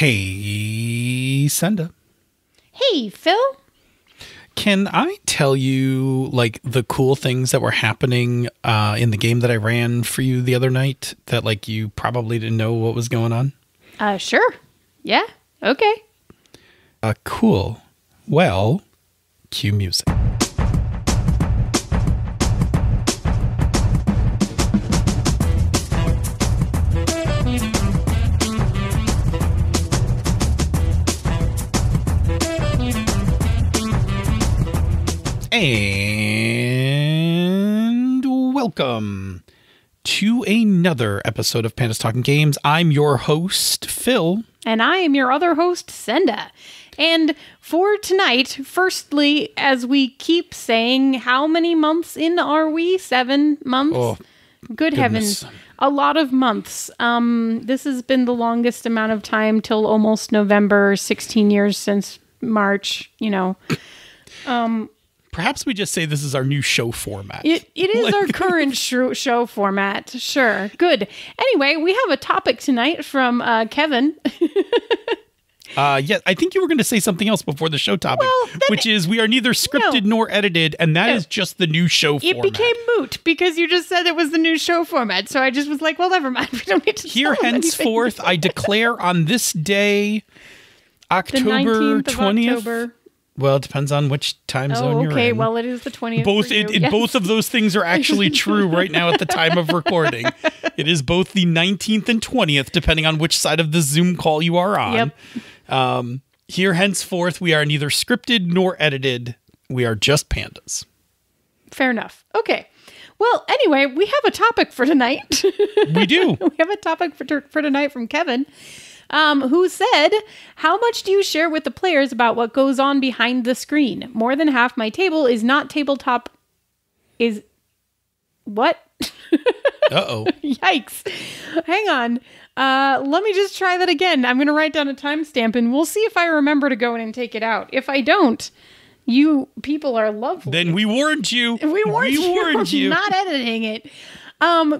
Hey, Senda. Hey, Phil. Can I tell you, like, the cool things that were happening in the game that I ran for you the other night that, like, you probably didn't know what was going on? Sure. Yeah. Okay. Cool. Well, cue music. And welcome to another episode of Pandas Talking Games. I'm your host, Phil. And I am your other host, Senda. And for tonight, firstly, as we keep saying, how many months in are we? 7 months? Oh, good heavens. A lot of months. This has been the longest amount of time till almost November, 16 years since March, you know. Perhaps we just say this is our new show format. It is like, our current show format. Sure. Good. Anyway, we have a topic tonight from Kevin. Yeah, I think you were going to say something else before the show topic, well, which is we are neither scripted nor edited, and that is just the new show format. It became moot because you just said it was the new show format, so I just was like, well, never mind. We don't need to Here henceforth, I declare on this day, October 20th. October. Well, it depends on which time zone you're in. Okay, well, it is the 20th. Both of those things are actually true right now at the time of recording. It is both the 19th and 20th, depending on which side of the Zoom call you are on. Yep. Here, henceforth, we are neither scripted nor edited. We are just pandas. Fair enough. Okay. Well, anyway, we have a topic for tonight. We do. We have a topic for tonight from Kevin. Who said, how much do you share with the players about what goes on behind the screen? More than half my table is not tabletop. Is what? Uh-oh. Yikes. Hang on. Let me just try that again. I'm going to write down a timestamp and we'll see if I remember to go in and take it out. If I don't, you people are lovely. Then we warned you. We warned you. Not editing it.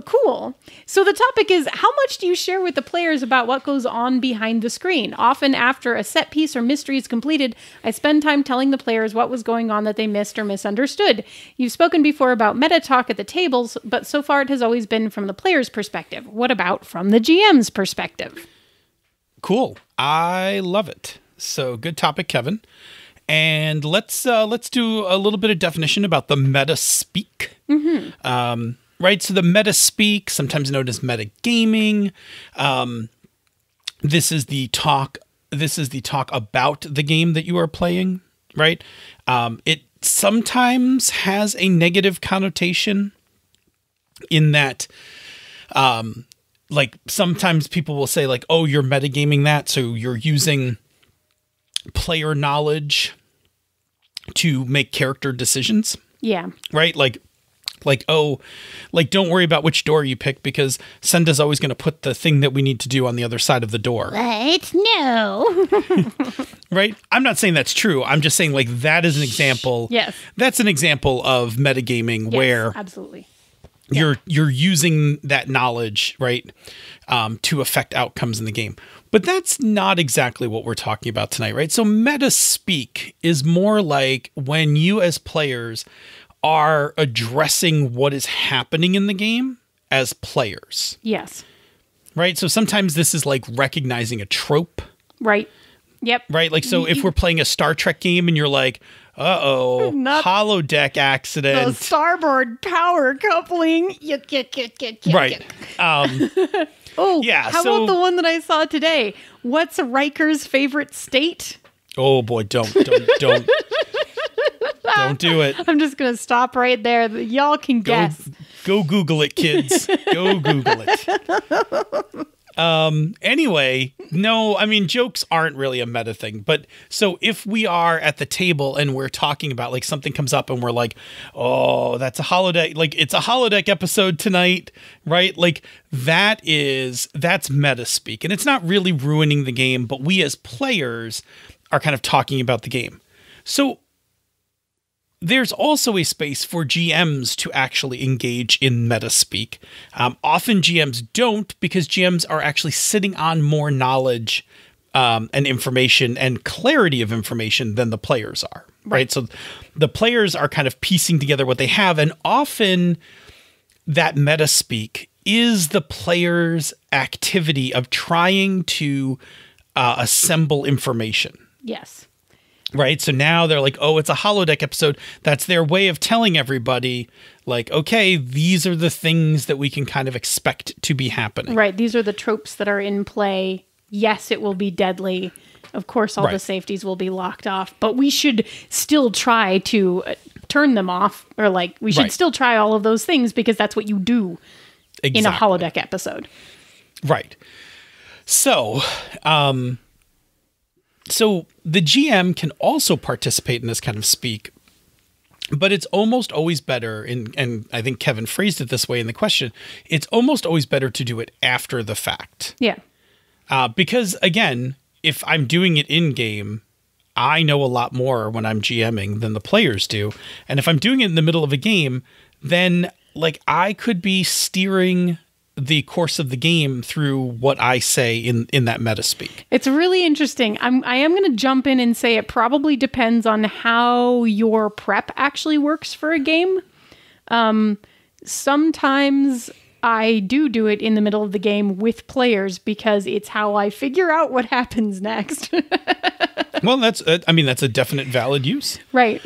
Cool. So the topic is, how much do you share with the players about what goes on behind the screen? Often after a set piece or mystery is completed, I spend time telling the players what was going on that they missed or misunderstood. You've spoken before about meta talk at the tables, but so far it has always been from the player's perspective. What about from the GM's perspective? Cool. I love it. So good topic, Kevin. And let's do a little bit of definition about the meta speak. Mm-hmm. Right, so the meta speak, sometimes known as metagaming. This is the talk. This is the talk about the game that you are playing. Right, it sometimes has a negative connotation in that, like sometimes people will say, like, "Oh, you're metagaming that," so you're using player knowledge to make character decisions. Yeah. Right, like, oh, like, don't worry about which door you pick because Senda's always going to put the thing that we need to do on the other side of the door. Right? No. Right? I'm not saying that's true. I'm just saying, like, that is an example. Yes. That's an example of metagaming where absolutely. You're using that knowledge, right, to affect outcomes in the game. But that's not exactly what we're talking about tonight, right? So meta speak is more like when you as players are addressing what is happening in the game as players. Yes. Right? So sometimes this is like recognizing a trope. Right. Yep. Right? Like, so if we're playing a Star Trek game and you're like, uh-oh, holodeck accident. The starboard power coupling. Yuck, yuck, yuck, yuck, yuck. Right. Oh, yeah, how about the one that I saw today? What's Riker's favorite state? Oh, boy, don't. Don't do it. I'm just going to stop right there. Y'all can guess. Go Google it, kids. Go Google it. Anyway, no, I mean, jokes aren't really a meta thing. But so if we are at the table and we're talking about, like, something comes up and we're like, oh, that's a holodeck. Like, it's a holodeck episode tonight, right? Like, that's meta speak. And it's not really ruining the game, but we as players are kind of talking about the game. So there's also a space for GMs to actually engage in meta-speak. Often GMs don't because GMs are actually sitting on more knowledge and information and clarity of information than the players are, right? So the players are kind of piecing together what they have, and often that meta speak is the player's activity of trying to assemble information. Yes. Right. So now they're like, oh, it's a holodeck episode. That's their way of telling everybody, like, okay, these are the things that we can kind of expect to be happening. Right. These are the tropes that are in play. Yes, it will be deadly. Of course, all the safeties will be locked off, but we should still try to turn them off, or like we should still try all of those things because that's what you do in a holodeck episode. Right. So, so the GM can also participate in this kind of speak, but it's almost always better, and I think Kevin phrased it this way in the question, it's almost always better to do it after the fact. Yeah. Because, again, if I'm doing it in-game, I know a lot more when I'm GMing than the players do. And if I'm doing it in the middle of a game, then, like, I could be steering the course of the game through what I say in that meta speak. It's really interesting. I am going to jump in and say it probably depends on how your prep actually works for a game. Sometimes I do it in the middle of the game with players because it's how I figure out what happens next. Well, that's, I mean, that's a definite valid use. Right.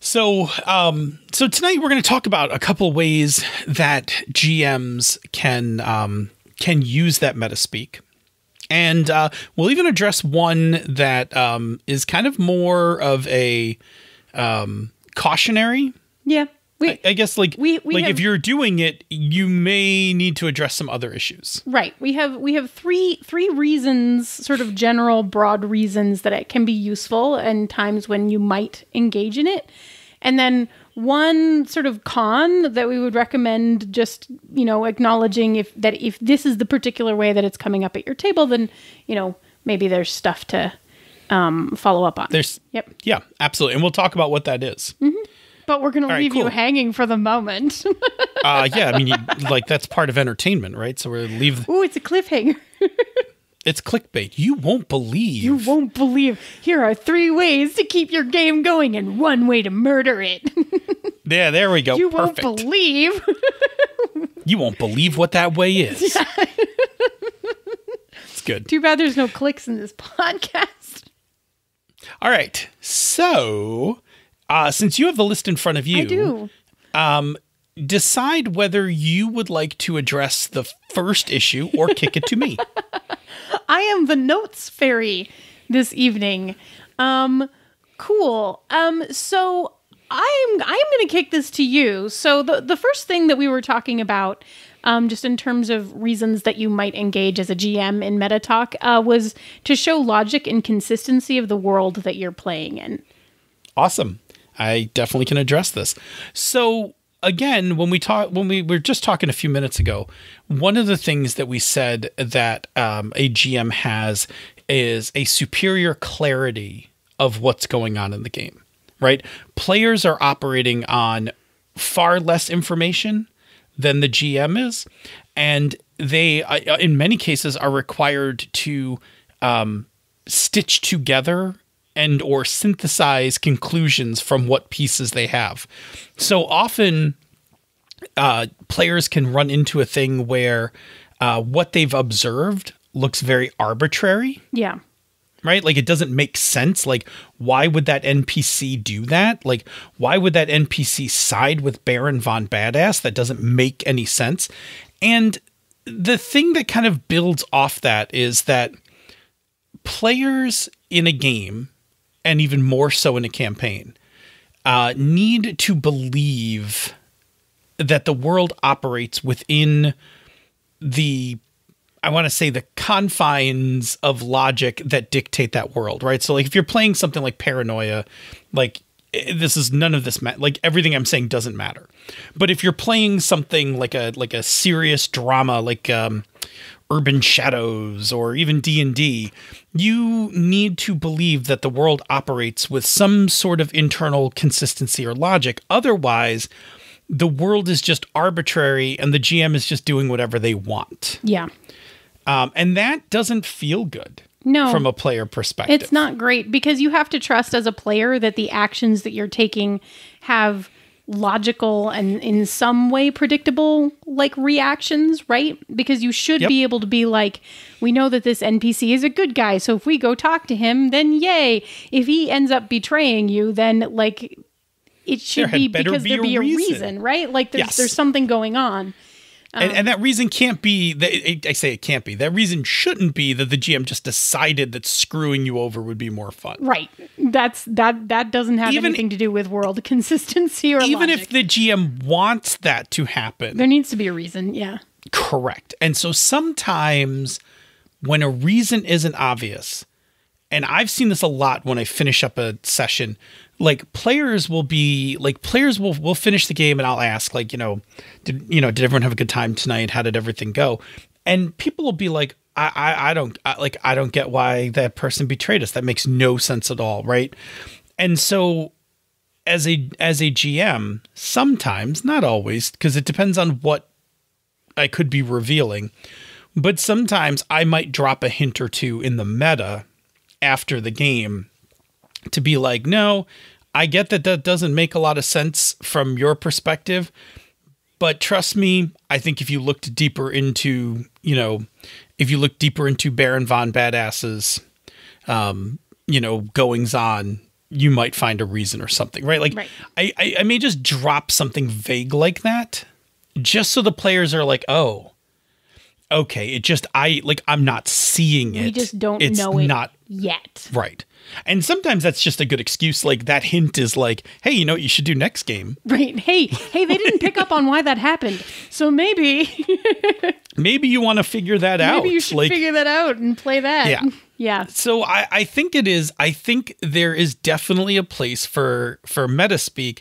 So, so tonight we're going to talk about a couple ways that GMs can use that meta-speak. And we'll even address one that is kind of more of a cautionary. Yeah. I guess, like, we have, if you're doing it, you may need to address some other issues. Right. We have three reasons, sort of general, broad reasons that it can be useful and times when you might engage in it. And then one sort of con that we would recommend just, you know, acknowledging if this is the particular way that it's coming up at your table, then, you know, maybe there's stuff to follow up on. Yeah, absolutely. And we'll talk about what that is. Mm-hmm. But we're going to leave you hanging for the moment. Yeah, I mean, like, that's part of entertainment, right? So we're going to leave... Ooh, it's a cliffhanger. It's clickbait. You won't believe. You won't believe. Here are 3 ways to keep your game going and 1 way to murder it. Yeah, there we go. You won't believe. You won't believe what that way is. Yeah. It's good. Too bad there's no clicks in this podcast. All right. So... since you have the list in front of you, I do. Decide whether you would like to address the first issue or kick it to me. I am the notes fairy this evening. Cool. So I'm going to kick this to you. So the first thing that we were talking about, just in terms of reasons that you might engage as a GM in meta talk, was to show logic and consistency of the world that you're playing in. Awesome. I definitely can address this. So again, when we were just talking a few minutes ago, one of the things that we said that a GM has is a superior clarity of what's going on in the game, right? Players are operating on far less information than the GM is, and they, in many cases, are required to stitch together and or synthesize conclusions from what pieces they have. So often players can run into a thing where what they've observed looks very arbitrary. Yeah. Right? Like, it doesn't make sense. Like, why would that NPC do that? Like, why would that NPC side with Baron von Badass? That doesn't make any sense. And the thing that kind of builds off that is that players in a game, and even more so in a campaign, need to believe that the world operates within the, I want to say, the confines of logic that dictate that world, right? So, like, if you're playing something like Paranoia, like, this is none of this, like, everything I'm saying doesn't matter. But if you're playing something like a serious drama, like, Urban Shadows or even D&D, you need to believe that the world operates with some sort of internal consistency or logic. Otherwise, the world is just arbitrary and the GM is just doing whatever they want. Yeah. And that doesn't feel good. No, from a player perspective. It's not great because you have to trust as a player that the actions that you're taking have logical and in some way predictable like reactions, right? Because you should be able to be like, we know that this NPC is a good guy, so if we go talk to him, then yay. If he ends up betraying you, then like it should be because there'd be a reason, right? Like there's something going on. And that reason can't be, I say it can't be, that reason shouldn't be that the GM just decided that screwing you over would be more fun. Right. That doesn't have anything to do with world consistency or even logic. If the GM wants that to happen. There needs to be a reason, yeah. Correct. And so sometimes when a reason isn't obvious, and I've seen this a lot when I finish up a session, like players will be like, players will finish the game and I'll ask like, did everyone have a good time tonight? How did everything go? And people will be like, I don't get why that person betrayed us. That makes no sense at all. Right. And so as a GM, sometimes, not always, because it depends on what I could be revealing, but sometimes I might drop a hint or two in the meta after the game to be like, no, I get that that doesn't make a lot of sense from your perspective, but trust me, I think if you looked deeper into, Baron von Badass's, goings on, you might find a reason or something, right? Like right. I may just drop something vague like that just so the players are like, oh, okay. It just, I'm not seeing it. We just don't know it not yet. Right. And sometimes that's just a good excuse. Like that hint is like, hey, you know what you should do next game? Right. Hey, they didn't pick up on why that happened. So maybe. Maybe you want to figure that out. Maybe you should figure that out and play that. Yeah. Yeah. So I think there is definitely a place for Metaspeak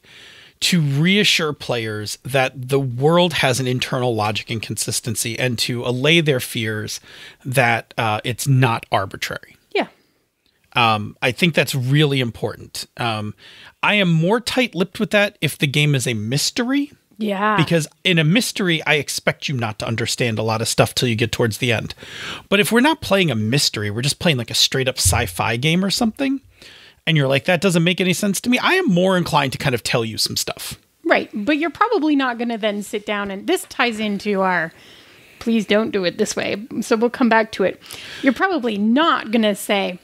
to reassure players that the world has an internal logic and consistency and to allay their fears that it's not arbitrary. I think that's really important. I am more tight-lipped with that if the game is a mystery. Yeah. Because in a mystery, I expect you not to understand a lot of stuff till you get towards the end. But if we're not playing a mystery, we're just playing like a straight-up sci-fi game or something, and you're like, that doesn't make any sense to me, I am more inclined to kind of tell you some stuff. Right. But you're probably not going to then sit down, and this ties into our... please don't do it this way. So we'll come back to it. You're probably not going to say,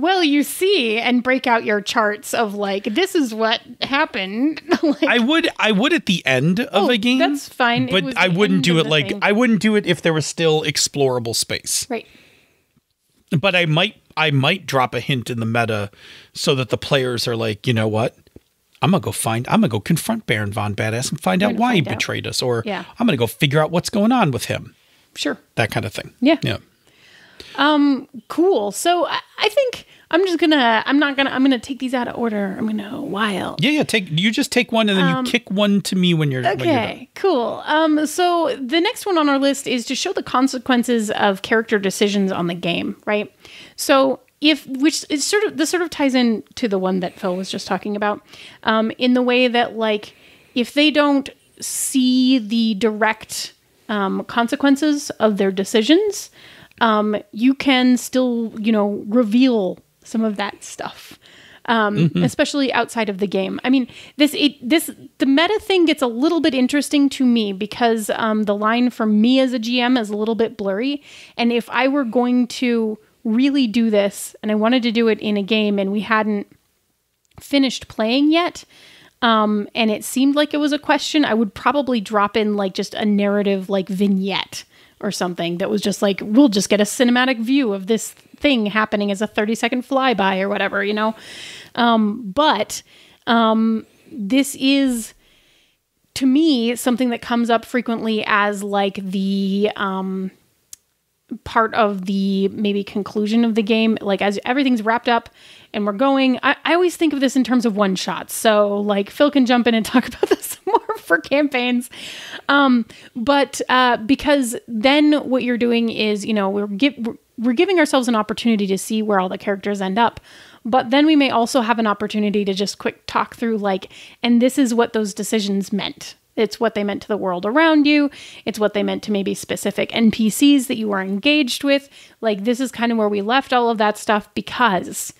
well, you see, and break out your charts of like, this is what happened. Like, I would at the end of a game. That's fine. But I wouldn't do it like, I wouldn't do it if there was still explorable space. Right. But I might drop a hint in the meta so that the players are like, you know what? I'm going to go confront Baron von Badass and find out why he betrayed us. Or I'm going to go figure out what's going on with him. Sure. That kind of thing. Yeah. Yeah. Cool. So I think I'm going to take these out of order. I'm going to wild. Yeah. You just take one and then you kick one to me when you're done. Okay, cool. So the next one on our list is to show the consequences of character decisions on the game. Right. So Which ties in to the one that Phil was just talking about, in the way that like if they don't see the direct consequences of their decisions, you can still reveal some of that stuff, especially outside of the game. I mean, the meta thing gets a little bit interesting to me because the line for me as a GM is a little bit blurry, and if I were going to really do this and I wanted to do it in a game and we hadn't finished playing yet, and it seemed like it was a question, I would probably drop in like just a narrative like vignette or something that was just like, we'll just get a cinematic view of this thing happening as a 30-second flyby or whatever, but this is to me something that comes up frequently as like the part of the maybe conclusion of the game, like as everything's wrapped up and we're going. I always think of this in terms of one shots. So like Phil can jump in and talk about this some more for campaigns. But because then what you're doing is, we're giving ourselves an opportunity to see where all the characters end up. But then we may also have an opportunity to just quick talk through like, and this is what those decisions meant. It's what they meant to the world around you. It's what they meant to maybe specific NPCs that you were engaged with. Like, this is kind of where we left all of that stuff because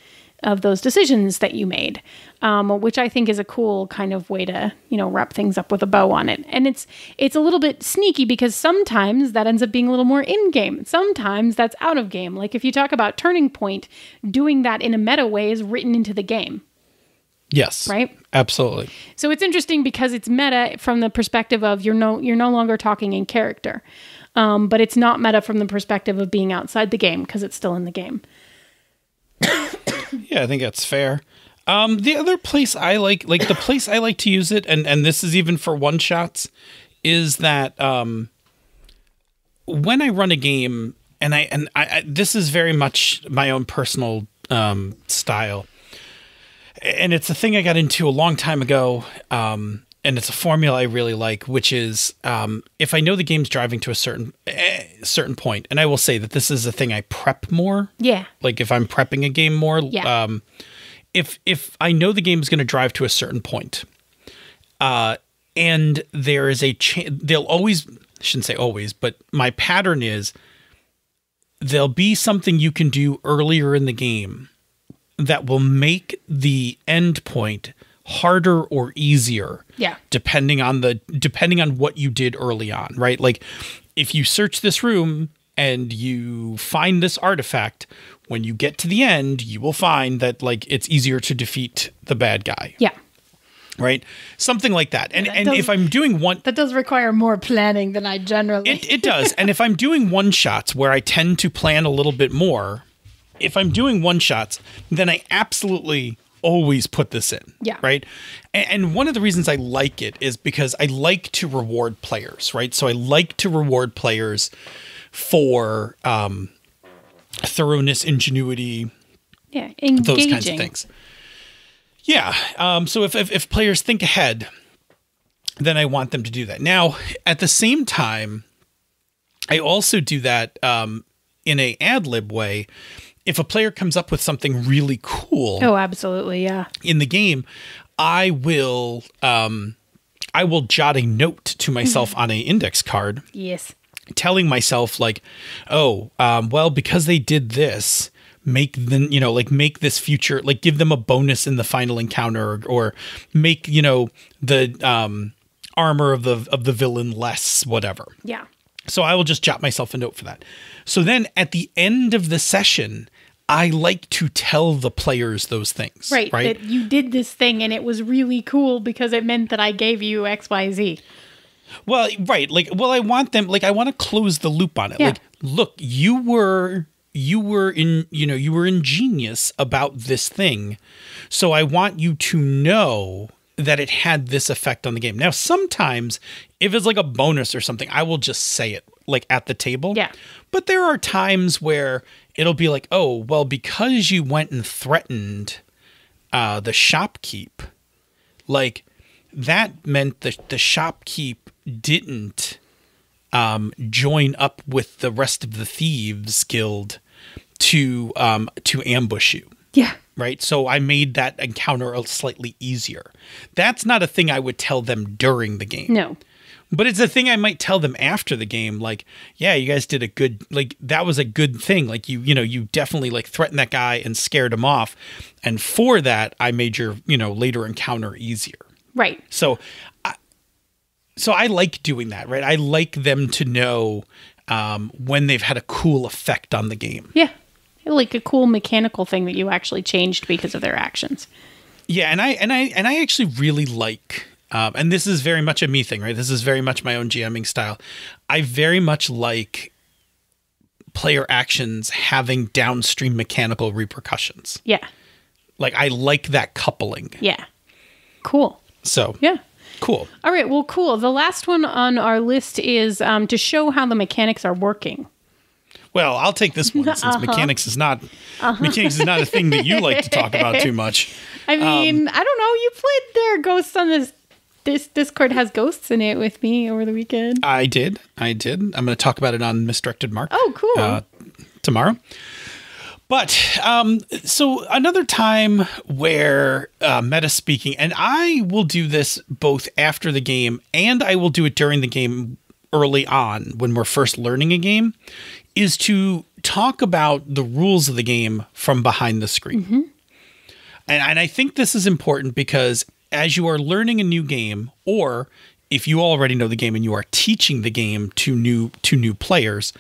of those decisions that you made, which I think is a cool kind of way to, you know, wrap things up with a bow on it. And it's a little bit sneaky because sometimes that ends up being a little more in-game. Sometimes that's out of game. Like if you talk about Turning Point, doing that in a meta way is written into the game. Yes. Right? Absolutely. So it's interesting because it's meta from the perspective of you're no longer talking in character, but it's not meta from the perspective of being outside the game because it's still in the game. Yeah, I think that's fair. The other place I like the place I like to use it, and this is even for one shots, is that when I run a game, and I this is very much my own personal style, and it's a thing I got into a long time ago, and it's a formula I really like, which is if I know the game's driving to a certain point, and I will say that this is a thing I prep more. Yeah. Like if I'm prepping a game more, yeah. If I know the game is going to drive to a certain point, and there is a chance, they'll always, I shouldn't say always, but my pattern is there'll be something you can do earlier in the game that will make the end point harder or easier, yeah, depending on what you did early on, right? Like if you search this room and you find this artifact, when you get to the end, you will find that like it's easier to defeat the bad guy. Yeah. Right? Something like that. And if I'm doing one... That does require more planning than I generally... It does. And if I'm doing one-shots where I tend to plan a little bit more, if I'm doing one-shots, then I absolutely... always put this in. Yeah. Right. And one of the reasons I like it is because I like to reward players, right? So I like to reward players for thoroughness, ingenuity, yeah, engaging, those kinds of things. Yeah. So if players think ahead, then I want them to do that. Now, at the same time, I also do that in a ad lib way. If a player comes up with something really cool, oh, absolutely, yeah, in the game, I will jot a note to myself on an index card, yes, telling myself like, oh, well, because they did this, make this future, like give them a bonus in the final encounter, or make the armor of the villain less whatever, yeah. So I will just jot myself a note for that. So then at the end of the session, I like to tell the players those things. Right. Right? That you did this thing and it was really cool because it meant that I gave you X, Y, Z. Well, right. Like, well, I want them, like, I want to close the loop on it. Yeah. Like, look, you were ingenious about this thing. So I want you to know that it had this effect on the game. Now, sometimes if it's like a bonus or something, I will just say it like at the table. Yeah. But there are times where it'll be like, oh, well, because you went and threatened the shopkeep, like that meant that the shopkeep didn't join up with the rest of the thieves guild to ambush you. Yeah. Right. So I made that encounter slightly easier. That's not a thing I would tell them during the game. No. But it's a thing I might tell them after the game. Like, yeah, you guys did a good, like, that was a good thing. Like you definitely like threatened that guy and scared him off. And for that, I made your, later encounter easier. Right. So I like doing that. Right. I like them to know when they've had a cool effect on the game. Yeah. Like a cool mechanical thing that you actually changed because of their actions. Yeah, and I actually really like, and this is very much a me thing, right? This is very much my own GMing style. I very much like player actions having downstream mechanical repercussions. Yeah, like I like that coupling. Yeah, cool. So yeah. Cool. All right. Well, cool. The last one on our list is to show how the mechanics are working. Well, I'll take this one since mechanics is not a thing that you like to talk about too much. I mean, I don't know. You played their ghosts on this Discord has ghosts in it with me over the weekend. I did. I'm going to talk about it on Misdirected Mark. Oh, cool. Tomorrow. But so another time where meta speaking, and I will do this both after the game and I will do it during the game early on when we're first learning a game, is to talk about the rules of the game from behind the screen. Mm-hmm. And I think this is important because as you are learning a new game, or if you already know the game and you are teaching the game to new players,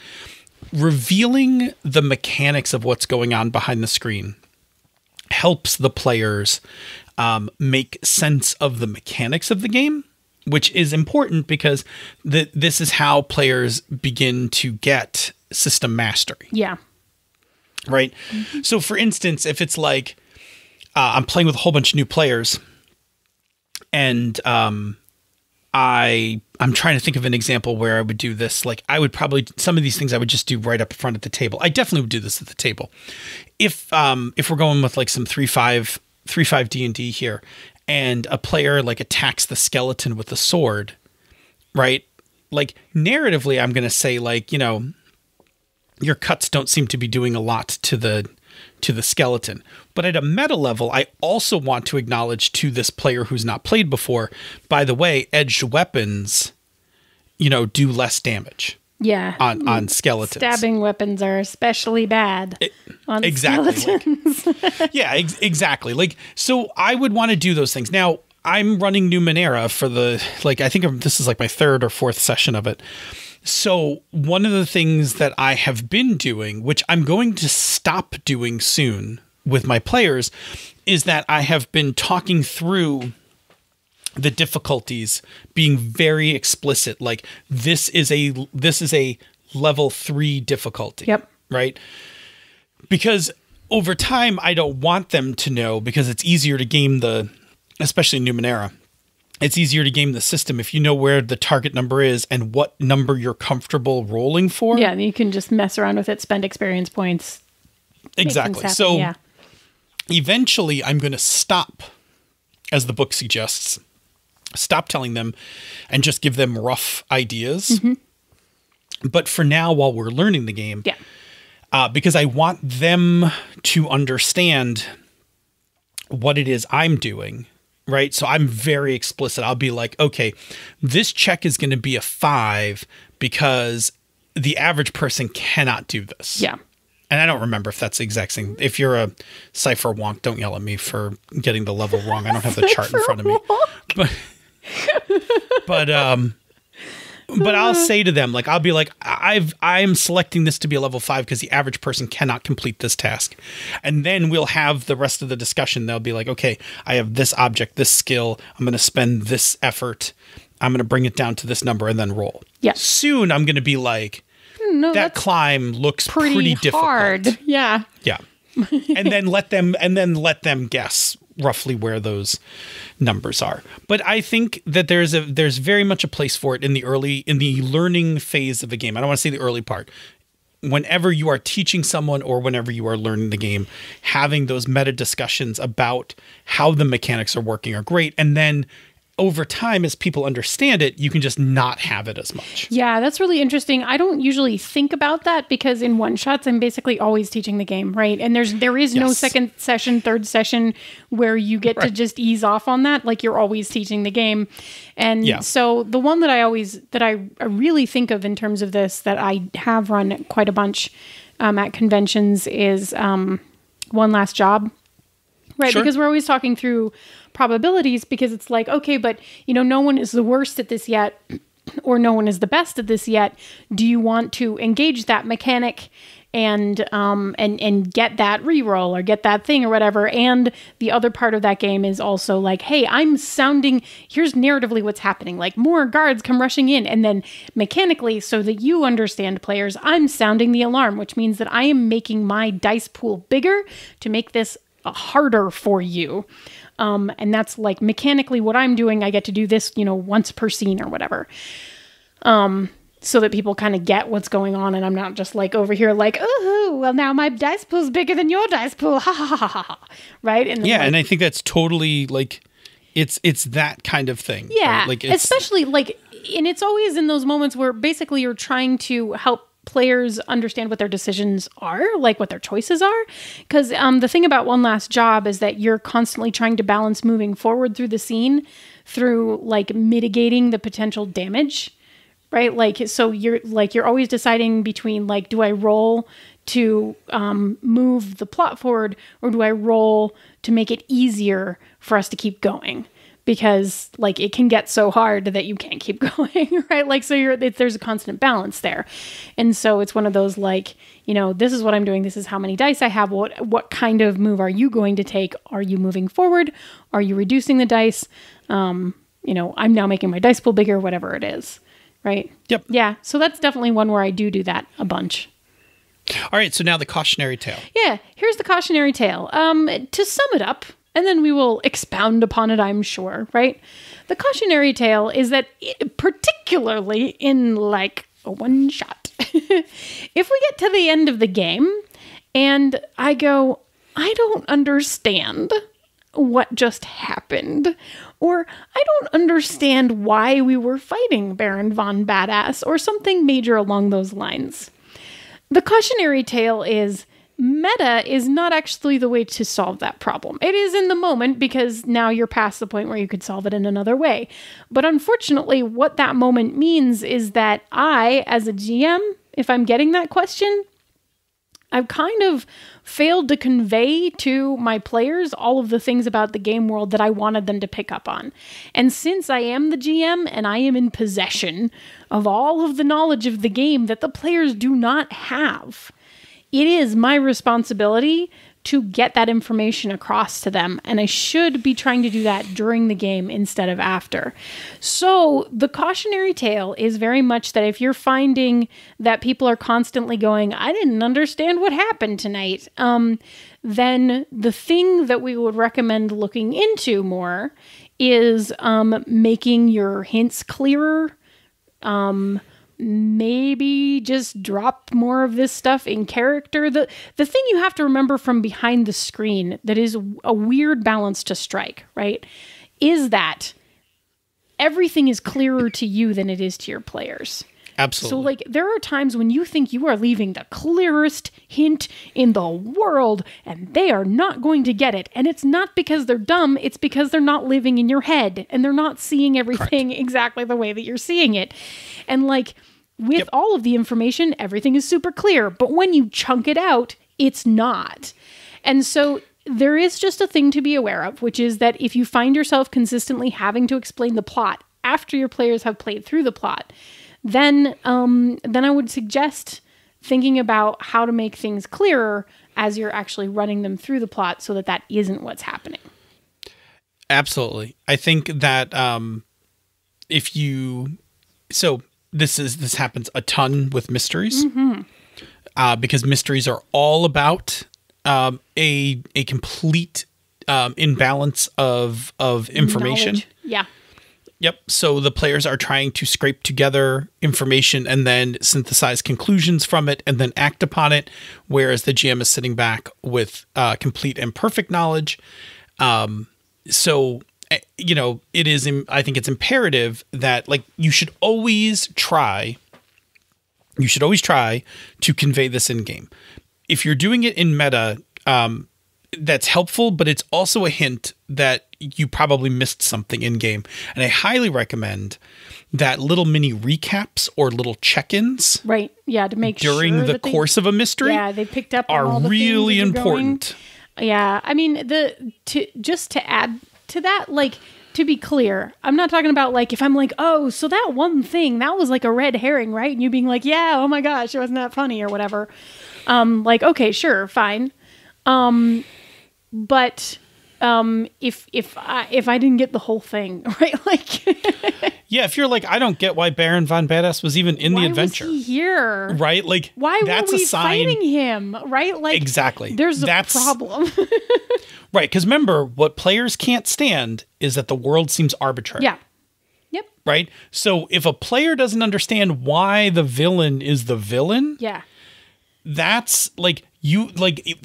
revealing the mechanics of what's going on behind the screen helps the players make sense of the mechanics of the game, which is important because this is how players begin to get system mastery. Yeah. Right? Mm-hmm. So, for instance, if it's like I'm playing with a whole bunch of new players and I'm trying to think of an example where I would do this. Like I would probably, some of these things I would just do right up front at the table. I definitely would do this at the table. If we're going with like some 3.5 D&D here and a player like attacks the skeleton with a sword, right? Like narratively, I'm going to say like, you know, your cuts don't seem to be doing a lot to the skeleton. But at a meta level, I also want to acknowledge to this player who's not played before, by the way, edged weapons, you know, do less damage. Yeah. On skeletons. Stabbing weapons are especially bad on skeletons. Like, yeah, exactly. Like, so I would want to do those things. Now, I'm running Numenera for the, like, I think this is like my third or fourth session of it. So one of the things that I have been doing, which I'm going to stop doing soon with my players, is that I have been talking through the difficulties, being very explicit. Like this is a level 3 difficulty. Yep. Right? Because over time, I don't want them to know, because it's easier to game especially Numenera. It's easier to game the system if you know where the target number is and what number you're comfortable rolling for. Yeah, and you can just mess around with it, spend experience points. Exactly. So yeah. Eventually I'm going to stop, as the book suggests, stop telling them and just give them rough ideas. Mm-hmm. But for now, while we're learning the game, yeah. Because I want them to understand what it is I'm doing. Right. So I'm very explicit. I'll be like, okay, this check is going to be a 5 because the average person cannot do this. Yeah. And I don't remember if that's the exact same. If you're a cipher wonk, don't yell at me for getting the level wrong. I don't have the chart in front of me. But I'll say to them, like, I'll be like, I'm selecting this to be a level 5 because the average person cannot complete this task. And then we'll have the rest of the discussion. They'll be like, okay, I have this object, this skill. I'm going to spend this effort. I'm going to bring it down to this number and then roll. Yeah. Soon I'm going to be like, no, that climb looks pretty difficult. Hard. Yeah. Yeah. and then let them guess roughly where those numbers are. But I think that there's very much a place for it in the learning phase of a game. I don't want to say the early part. Whenever you are teaching someone or whenever you are learning the game, having those meta discussions about how the mechanics are working are great. And then over time, as people understand it, you can just not have it as much. Yeah, that's really interesting. I don't usually think about that because in one-shots, I'm basically always teaching the game, right? And there is yes. no second session, third session where you get right. to just ease off on that. Like you're always teaching the game. And yeah. so the one that I really think of in terms of this that I have run quite a bunch at conventions is One Last Job. Right, sure. Because we're always talking through probabilities because it's like, okay, but you know, no one is the worst at this yet or no one is the best at this yet. Do you want to engage that mechanic and get that reroll or get that thing or whatever? And the other part of that game is also like, hey, I'm sounding, here's narratively what's happening. Like more guards come rushing in, and then mechanically, so that you understand, players, I'm sounding the alarm, which means that I am making my dice pool bigger to make this harder for you. And that's like mechanically what I'm doing. I get to do this, you know, once per scene or whatever. So that people kind of get what's going on, and I'm not just like over here like, oh, well now my dice pool's bigger than your dice pool. Ha ha ha ha ha. Right? And yeah, and I think that's totally like it's that kind of thing. Yeah. Right? Like especially like, and it's always in those moments where basically you're trying to help players understand what their decisions are, like what their choices are. Because the thing about One Last Job is that you're constantly trying to balance moving forward through the scene through like mitigating the potential damage, right? Like, so you're always deciding between like, do I roll to move the plot forward, or do I roll to make it easier for us to keep going? Because like it can get so hard that you can't keep going, right? Like, so there's a constant balance there. And so it's one of those like, you know, this is what I'm doing. This is how many dice I have. What kind of move are you going to take? Are you moving forward? Are you reducing the dice? You know, I'm now making my dice pool bigger, whatever it is, right? Yep. Yeah. So that's definitely one where I do that a bunch. All right. So now the cautionary tale. Yeah. Here's the cautionary tale. To sum it up, and then we will expound upon it, I'm sure, right? The cautionary tale is that, particularly in like a one shot, if we get to the end of the game and I go, I don't understand what just happened, or I don't understand why we were fighting Baron von Badass, or something major along those lines. The cautionary tale is, meta is not actually the way to solve that problem. It is in the moment, because now you're past the point where you could solve it in another way. But unfortunately, what that moment means is that I, as a GM, if I'm getting that question, I've kind of failed to convey to my players all of the things about the game world that I wanted them to pick up on. And since I am the GM and I am in possession of all of the knowledge of the game that the players do not have, it is my responsibility to get that information across to them. And I should be trying to do that during the game instead of after. So the cautionary tale is very much that if you're finding that people are constantly going, I didn't understand what happened tonight, then the thing that we would recommend looking into more is making your hints clearer, maybe just drop more of this stuff in character. The thing you have to remember from behind the screen that is a weird balance to strike, right, is that everything is clearer to you than it is to your players. Absolutely. So like there are times when you think you are leaving the clearest hint in the world and they are not going to get it. And it's not because they're dumb. It's because they're not living in your head and they're not seeing everything Correct. Exactly the way that you're seeing it. And like with Yep. all of the information, everything is super clear. But when you chunk it out, it's not. And so there is just a thing to be aware of, which is that if you find yourself consistently having to explain the plot after your players have played through the plot, then I would suggest thinking about how to make things clearer as you're actually running them through the plot so that that isn't what's happening. Absolutely. I think that this happens a ton with mysteries, mm-hmm. Because mysteries are all about a complete imbalance of information. Knowledge. Yeah. Yep. So the players are trying to scrape together information and then synthesize conclusions from it and then act upon it, whereas the GM is sitting back with complete and perfect knowledge. So, you know, it is, I think it's imperative that like you should always try to convey this in game. If you're doing it in meta, that's helpful, but it's also a hint that you probably missed something in game. And I highly recommend that little mini recaps or little check-ins. Right. Yeah. To make sure during the course of a mystery. Yeah. They picked up on all the things that are really important. Yeah. I mean, just to add to that, like, to be clear, I'm not talking about like, if I'm like, oh, so that one thing that was like a red herring, right? And you being like, yeah, oh my gosh, it wasn't that funny or whatever. Like, okay, sure. Fine. If I didn't get the whole thing, right? Like, yeah, if you're like, I don't get why Baron von Badass was even in the adventure. Why was he here? Right? Like, why were we fighting him? Right? Like, exactly. There's a problem. Right. Because remember, what players can't stand is that the world seems arbitrary. Yeah. Yep. Right. So if a player doesn't understand why the villain is the villain, yeah, that's like.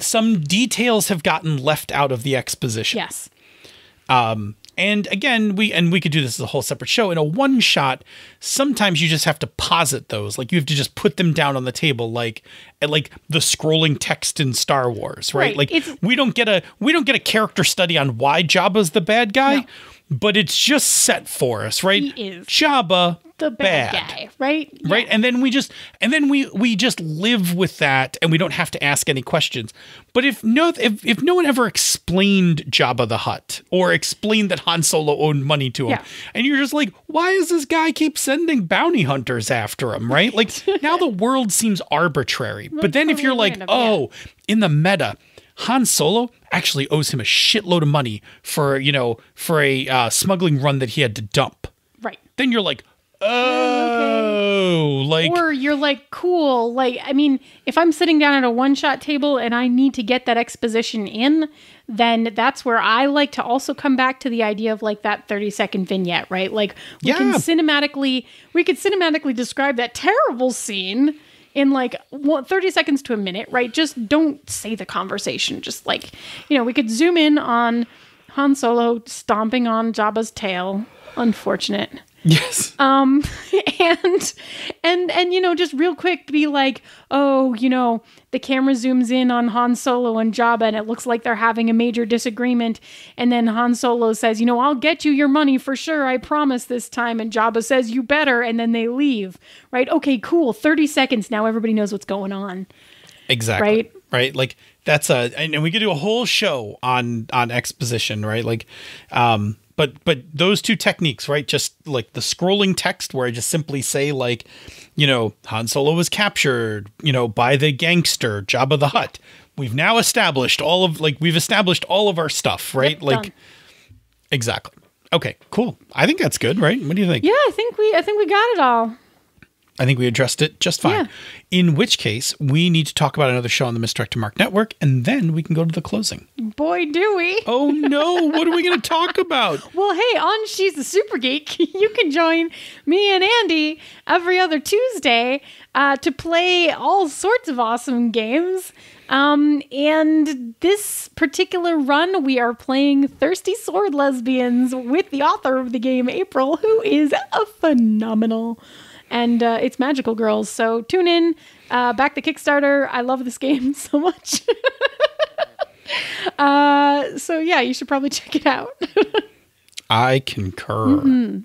Some details have gotten left out of the exposition. Yes. And again, we could do this as a whole separate show. In a one shot, sometimes you just have to posit those. Like, you have to just put them down on the table, like the scrolling text in Star Wars, right? Like, we don't get a character study on why Jabba's the bad guy, no. But it's just set for us, right? He is Jabba the bad guy, right? Yeah. Right. And then we just live with that, and we don't have to ask any questions. But if no one ever explained Jabba the Hutt or explained that Han Solo owed money to him, yeah. And you're just like, why does this guy keep sending bounty hunters after him? Right. Like, now the world seems arbitrary. But then if you're like, oh, in the meta, Han Solo actually owes him a shitload of money for, you know, for a smuggling run that he had to dump. Right. Then you're like, oh, okay. Like, or you're like, cool. Like, I mean, if I'm sitting down at a one-shot table and I need to get that exposition in, then that's where I like to also come back to the idea of like that 30-second vignette, right? Like, we yeah. can cinematically describe that terrible scene in like 30 seconds to a minute, right? Just don't say the conversation. Just like, you know, we could zoom in on Han Solo stomping on Jabba's tail. Unfortunate. Yes. And you know, just real quick be like, oh, you know, the camera zooms in on Han Solo and Jabba and it looks like they're having a major disagreement. And then Han Solo says, you know, I'll get you your money for sure. I promise this time. And Jabba says, you better. And then they leave. Right. Okay, cool. 30 seconds. Now everybody knows what's going on. Exactly. Right. Right. Like, that's and we could do a whole show on exposition. Right. Like, But those two techniques, right? Just like the scrolling text where I just simply say like, you know, Han Solo was captured, you know, by the gangster Jabba the Hutt. We've now established all of our stuff, right? Yep, like done. Exactly. Okay, cool. I think that's good, right? What do you think? Yeah, I think we got it all. I think we addressed it just fine. Yeah. In which case, we need to talk about another show on the Misdirected Mark Network, and then we can go to the closing. Boy, do we. Oh, no. What are we going to talk about? Well, hey, on She's a Super Geek, you can join me and Andy every other Tuesday to play all sorts of awesome games. And this particular run, we are playing Thirsty Sword Lesbians with the author of the game, April, who is a phenomenal and it's magical, girls. So tune in, back the Kickstarter. I love this game so much. So yeah, you should probably check it out. I concur. Mm-hmm.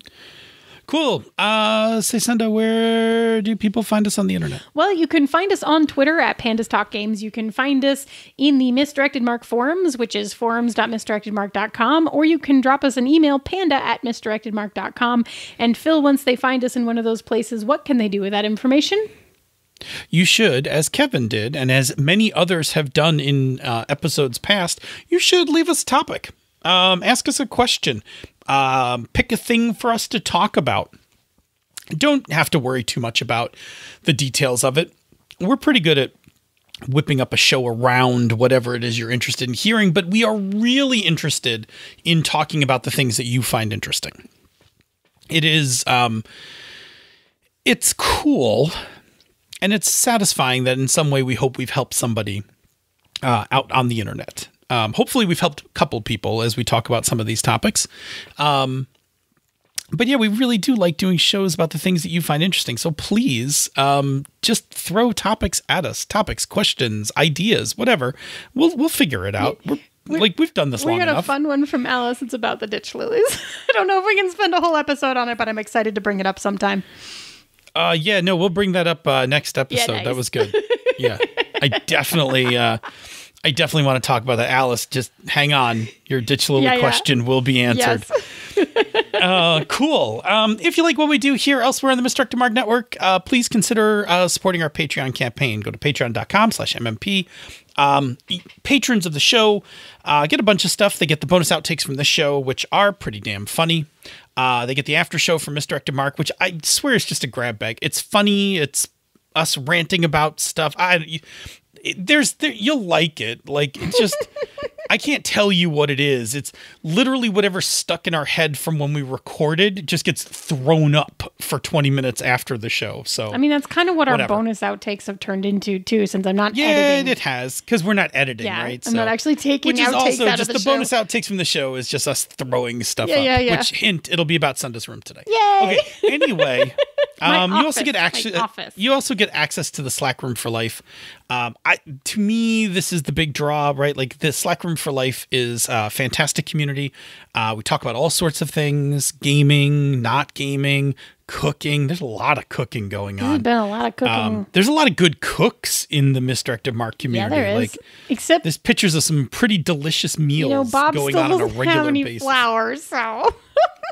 Cool. Sanda, where do people find us on the internet? Well, you can find us on Twitter at Pandas Talk Games. You can find us in the Misdirected Mark forums, which is forums.misdirectedmark.com, or you can drop us an email, panda@misdirectedmark.com. And Phil, once they find us in one of those places, what can they do with that information? You should, as Kevin did, and as many others have done in episodes past, you should leave us a topic. Ask us a question. Pick a thing for us to talk about. Don't have to worry too much about the details of it. We're pretty good at whipping up a show around whatever it is you're interested in hearing, but we are really interested in talking about the things that you find interesting. It is, it's cool, and it's satisfying that in some way we hope we've helped somebody out on the internet. Hopefully we've helped a couple people as we talk about some of these topics. But yeah, we really do like doing shows about the things that you find interesting. So please just throw topics at us, topics, questions, ideas, whatever. We'll figure it out. We've done this long enough. We got a fun one from Alice. It's about the ditch lilies. I don't know if we can spend a whole episode on it, but I'm excited to bring it up sometime. Yeah, no, we'll bring that up next episode. Yeah, nice. That was good. Yeah, I definitely want to talk about that. Alice, just hang on. Your ditch lily question will be answered. Yes. Cool. If you like what we do here elsewhere on the Misdirected Mark Network, please consider supporting our Patreon campaign. Go to patreon.com/MMP. Patrons of the show get a bunch of stuff. They get the bonus outtakes from the show, which are pretty damn funny. They get the after show from Misdirected Mark, which I swear is just a grab bag. It's funny. It's us ranting about stuff. You'll like it. Like, it's just I can't tell you what it is. It's literally whatever's stuck in our head from when we recorded just gets thrown up for 20 minutes after the show. So I mean, that's kind of what our bonus outtakes have turned into too, since I'm not editing. Yeah, it has, because we're not editing, right? I'm not actually taking outtakes out of the show. Which is also just the bonus outtakes from the show is just us throwing stuff up. Yeah, yeah. Which hint, it'll be about Sunday's Room today. Yay! Okay, anyway... You also get access to the Slack Room for Life. To me, this is the big draw, right? Like, the Slack Room for Life is a fantastic community. We talk about all sorts of things: gaming, not gaming, cooking. There's a lot of cooking going on. There's been a lot of cooking. There's a lot of good cooks in the Misdirected Mark community. Yeah, there is. Like, except there's pictures of some pretty delicious meals going on a regular basis. Flowers, so.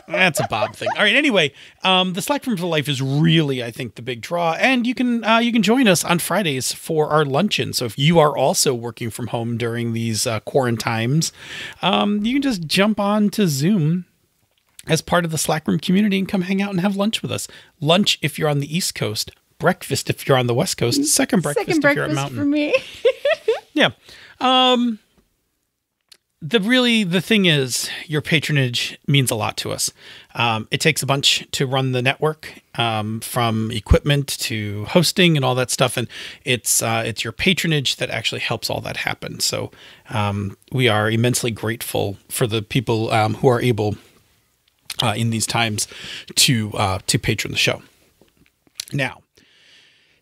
That's a Bob thing. All right. Anyway, the Slack Room for Life is really, I think, the big draw, and you can join us on Fridays for our luncheon. So if you are also working from home during these quarantines, you can just jump on to Zoom as part of the Slack Room community and come hang out and have lunch with us. Lunch if you're on the East Coast, breakfast if you're on the West Coast, second breakfast if you're at Mountain. For me. Yeah. The thing is, your patronage means a lot to us. It takes a bunch to run the network, from equipment to hosting and all that stuff. And it's your patronage that actually helps all that happen. So we are immensely grateful for the people who are able in these times to patron the show. Now,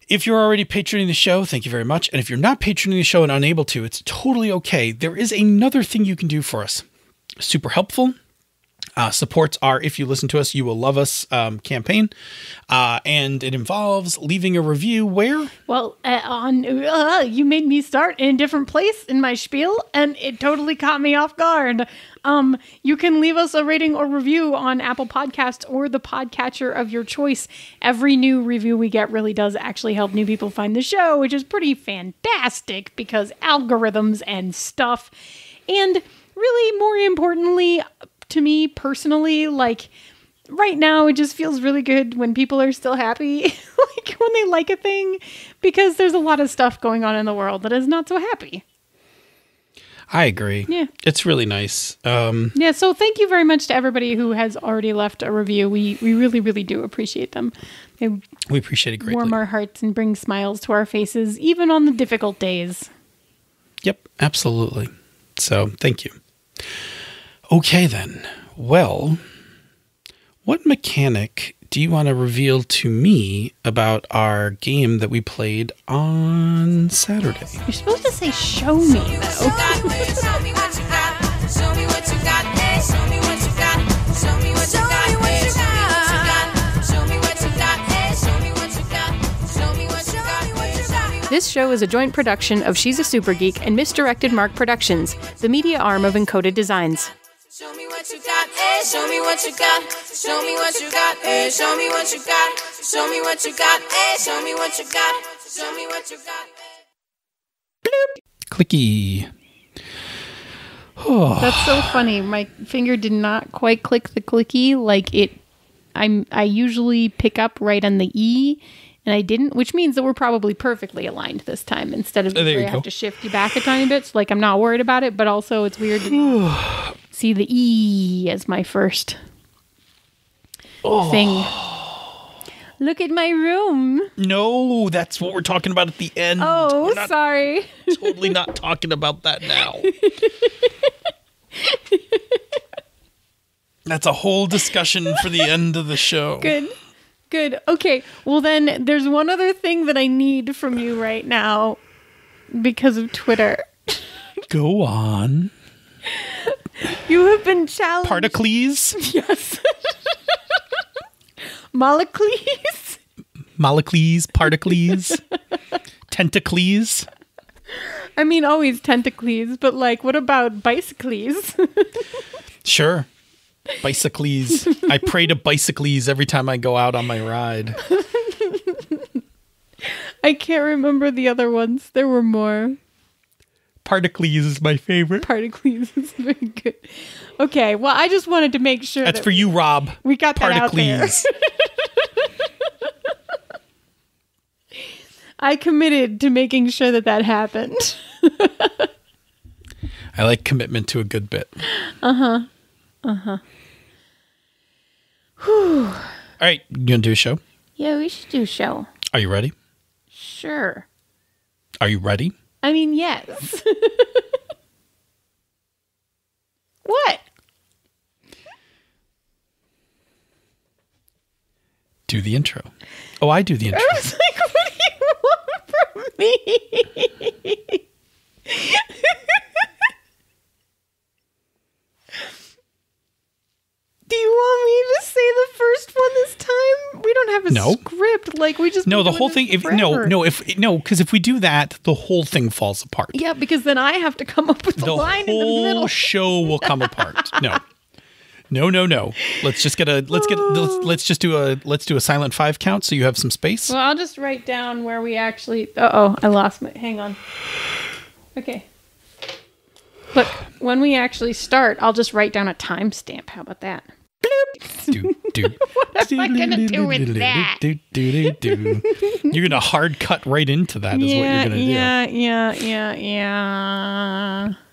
if you're already patroning the show, thank you very much. And if you're not patroning the show and unable to, it's totally okay. There is another thing you can do for us. Super helpful. Supports our If You Listen to Us, You Will Love Us campaign. And it involves leaving a review where? Well, you made me start in a different place in my spiel, and it totally caught me off guard. You can leave us a rating or review on Apple Podcasts or the podcatcher of your choice. Every new review we get really does actually help new people find the show, which is pretty fantastic because algorithms and stuff. And really, more importantly, to me personally, like, right now, it just feels really good when people are still happy, like when they like a thing, because there's a lot of stuff going on in the world that is not so happy. I agree. Yeah. It's really nice. Yeah. So thank you very much to everybody who has already left a review. We really, really do appreciate them. We appreciate it greatly. Warm our hearts and bring smiles to our faces, even on the difficult days. Yep. Absolutely. So thank you. Okay, then. Well, what mechanic do you want to reveal to me about our game that we played on Saturday? You're supposed to say, show me, though. Show me what you got. Show me what you got. Show me what you got. Show me what you got. Show me what you got. Show me what you got. Show me what you got. This show is a joint production of She's a Super Geek and Misdirected Mark Productions, the media arm of Encoded Designs. Show me what you got, eh? Show me what you got. Show me what you got, eh? Show me what you got. Show me what you got, eh? Show me what you got. Show me what you got. Bloop. Clicky. Oh. That's so funny. My finger did not quite click the clicky like it. I usually pick up right on the E, and I didn't, which means that we're probably perfectly aligned this time instead of I have to shift you back a tiny bit. So, like, I'm not worried about it, but also it's weird to see the E as my first thing. Look at my room. No, that's what we're talking about at the end. Oh, sorry. Totally not talking about that now. That's a whole discussion for the end of the show. Good. Good. Okay. Well, then there's one other thing that I need from you right now because of Twitter. Go on. You have been challenged. Particles? Yes. Molecules? Molecules, particles, tentacles. I mean, always tentacles, but like, what about bicycles? Sure. Bicycles. I pray to bicycles every time I go out on my ride. I can't remember the other ones. There were more. Particles is my favorite. Particles is very good. Okay, well, I just wanted to make sure. That's for you, Rob. We got Particles. That out there. I committed to making sure that that happened. I like commitment to a good bit. Uh-huh. Uh-huh. Whew. All right. You going to do a show? Yeah, we should do a show. Are you ready? Sure. Are you ready? I mean, yes. What? Do the intro. Oh, I do the intro. I was like, what do you want from me? Do you want me to say the first one this time? We don't have a script. Like we just the whole thing. Because if we do that, the whole thing falls apart. Yeah, because then I have to come up with the line in the middle. The whole show will come apart. No. Let's just do a silent 5 count so you have some space. Well, I'll just write down where we actually. I lost my. Hang on. Okay. Look, when we actually start, I'll just write down a timestamp. How about that? What am I gonna do with that? You're gonna hard cut right into that. Is what you're gonna do. Yeah.